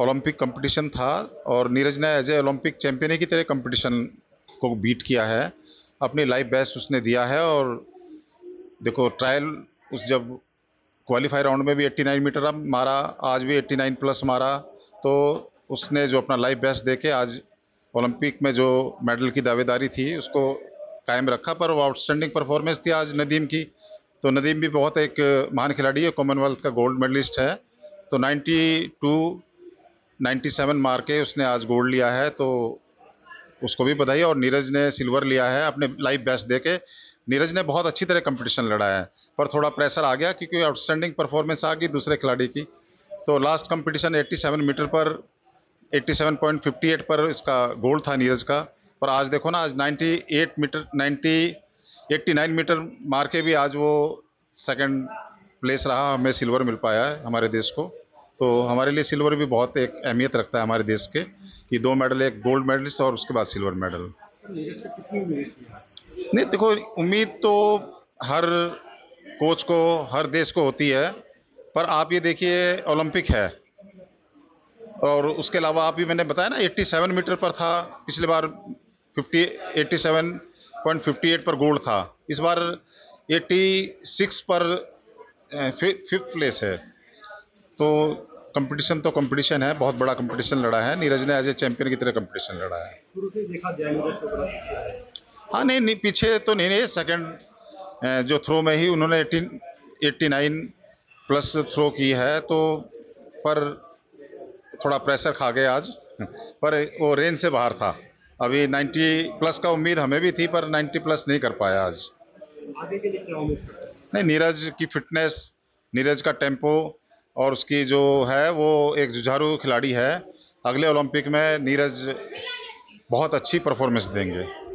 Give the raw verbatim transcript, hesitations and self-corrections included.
Olympic competition था और नीरज ने एज ए ओलंपिक चैम्पियन की तरह कंपटीशन को बीट किया है। अपनी लाइफ बेस्ट उसने दिया है। और देखो ट्रायल उस जब क्वालिफाई राउंड में भी एट्टी नाइन मीटर अब मारा, आज भी एट्टी नाइन प्लस मारा, तो उसने जो अपना लाइफ बेस्ट दे के आज ओलंपिक में जो मेडल की दावेदारी थी उसको कायम रखा। पर वो आउटस्टैंडिंग परफॉर्मेंस थी आज नदीम की। तो नदीम भी बहुत एक महान खिलाड़ी है, कॉमनवेल्थ का गोल्ड मेडलिस्ट है। तो नाइन्टी टू, नाइन्टी सेवन मार के उसने आज गोल्ड लिया है, तो उसको भी बधाई। और नीरज ने सिल्वर लिया है अपने लाइफ बेस्ट दे के। नीरज ने बहुत अच्छी तरह कंपटीशन लड़ा है, पर थोड़ा प्रेशर आ गया क्योंकि आउटस्टैंडिंग परफॉर्मेंस आ गई दूसरे खिलाड़ी की। तो लास्ट कंपटीशन सत्तासी मीटर पर सत्तासी पॉइंट फिफ्टी एट पर इसका गोल्ड था नीरज का। पर आज देखो ना, आज अट्ठानवे मीटर नब्बे, नवासी मीटर मार के भी आज वो सेकंड प्लेस रहा, हमें सिल्वर मिल पाया है हमारे देश को। तो हमारे लिए सिल्वर भी बहुत एक अहमियत रखता है हमारे देश के, कि दो मेडल, एक गोल्ड मेडलिस्ट और उसके बाद सिल्वर मेडल। नहीं देखो, उम्मीद तो हर कोच को, हर देश को होती है, पर आप ये देखिए ओलंपिक है। और उसके अलावा आप भी, मैंने बताया ना, सत्तासी मीटर पर था पिछले बार, सत्तासी पॉइंट फिफ्टी एट पर गोल्ड था। इस बार छियासी पर फिफ्थ प्लेस है। तो कंपटीशन तो कंपटीशन है, बहुत बड़ा कंपटीशन लड़ा है नीरज ने, एज ए चैम्पियन की तरह कंपटीशन लड़ा है। हाँ नहीं, नहीं पीछे तो नहीं, नहीं सेकंड जो थ्रो में ही उन्होंने एट्टी नाइन प्लस थ्रो की है, तो पर थोड़ा प्रेशर खा गए आज। पर वो रेंज से बाहर था, अभी नाइन्टी प्लस का उम्मीद हमें भी थी, पर नाइन्टी प्लस नहीं कर पाया आज। आगे के लिए क्या उम्मीद? नहीं, नीरज की फिटनेस, नीरज का टेम्पो और उसकी जो है, वो एक जुझारू खिलाड़ी है। अगले ओलंपिक में नीरज बहुत अच्छी परफॉर्मेंस देंगे।